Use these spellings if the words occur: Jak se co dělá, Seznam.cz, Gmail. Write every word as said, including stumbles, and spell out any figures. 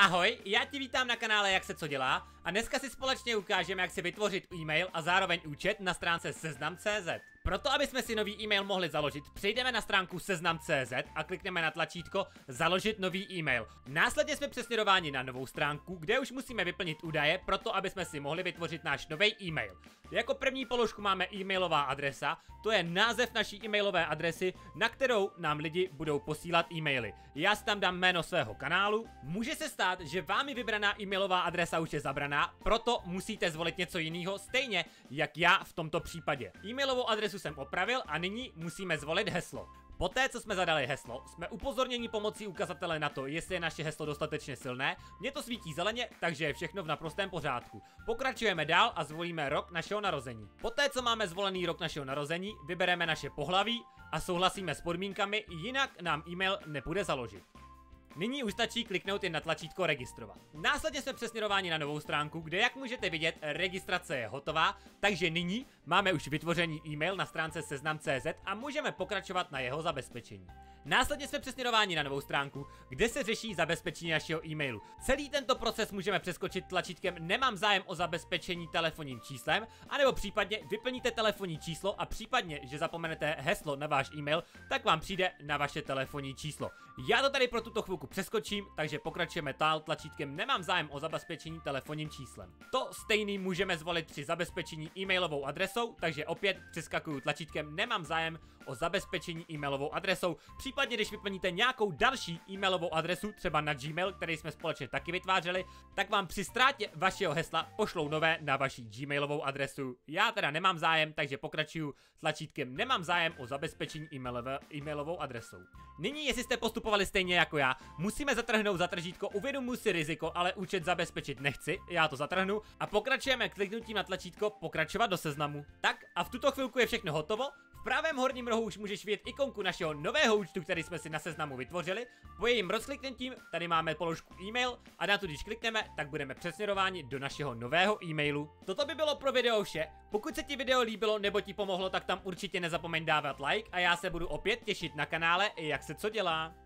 Ahoj, já ti vítám na kanále Jak se co dělá a dneska si společně ukážeme, jak si vytvořit e-mail a zároveň účet na stránce Seznam tečka cé zet. Proto, aby jsme si nový e-mail mohli založit, přejdeme na stránku Seznam tečka cé zet a klikneme na tlačítko Založit nový e-mail. Následně jsme přesměrováni na novou stránku, kde už musíme vyplnit údaje, proto aby jsme si mohli vytvořit náš nový e-mail. Jako první položku máme e-mailová adresa, to je název naší e-mailové adresy, na kterou nám lidi budou posílat e-maily. Já si tam dám jméno svého kanálu. Může se stát, že vámi vybraná e-mailová adresa už je zabraná, proto musíte zvolit něco jiného, stejně jak já v tomto případě. E-mailovou adresu jsem opravil a nyní musíme zvolit heslo. Poté, co jsme zadali heslo, jsme upozorněni pomocí ukazatele na to, jestli je naše heslo dostatečně silné. Mně to svítí zeleně, takže je všechno v naprostém pořádku. Pokračujeme dál a zvolíme rok našeho narození. Poté, co máme zvolený rok našeho narození, vybereme naše pohlaví a souhlasíme s podmínkami, jinak nám e-mail nepůjde založit. Nyní už stačí kliknout jen na tlačítko registrovat. Následně jsme přesměrováni na novou stránku, kde, jak můžete vidět, registrace je hotová, takže nyní máme už vytvořený e-mail na stránce Seznam tečka cé zet a můžeme pokračovat na jeho zabezpečení. Následně jsme přesměrováni na novou stránku, kde se řeší zabezpečení našeho e-mailu. Celý tento proces můžeme přeskočit tlačítkem Nemám zájem o zabezpečení telefonním číslem, anebo případně vyplníte telefonní číslo a případně, že zapomenete heslo na váš e-mail, tak vám přijde na vaše telefonní číslo. Já to tady pro tuto chvilku přeskočím, takže pokračujeme dál tlačítkem Nemám zájem o zabezpečení telefonním číslem. To stejný můžeme zvolit při zabezpečení e-mailovou adresou, takže opět přeskakuju tlačítkem Nemám zájem o zabezpečení e-mailovou adresou. Případně, když vyplníte nějakou další e-mailovou adresu, třeba na Gmail, který jsme společně taky vytvářeli, tak vám při ztrátě vašeho hesla pošlou nové na vaši Gmailovou adresu. Já teda nemám zájem, takže pokračuju tlačítkem Nemám zájem o zabezpečení e-mailovou adresou. Nyní, jestli jste postupovali stejně jako já, musíme zatrhnout zatržítko, uvědomuji si riziko, ale účet zabezpečit nechci, já to zatrhnu a pokračujeme kliknutím na tlačítko Pokračovat do seznamu. Tak a v tuto chvilku je všechno hotovo. V pravém horním rohu už můžeš vidět ikonku našeho nového účtu, který jsme si na seznamu vytvořili. Po jejím rozkliknutím tady máme položku e-mail a na to, když klikneme, tak budeme přesměrováni do našeho nového e-mailu. Toto by bylo pro video vše. Pokud se ti video líbilo nebo ti pomohlo, tak tam určitě nezapomeň dávat like a já se budu opět těšit na kanále Jak se co dělá.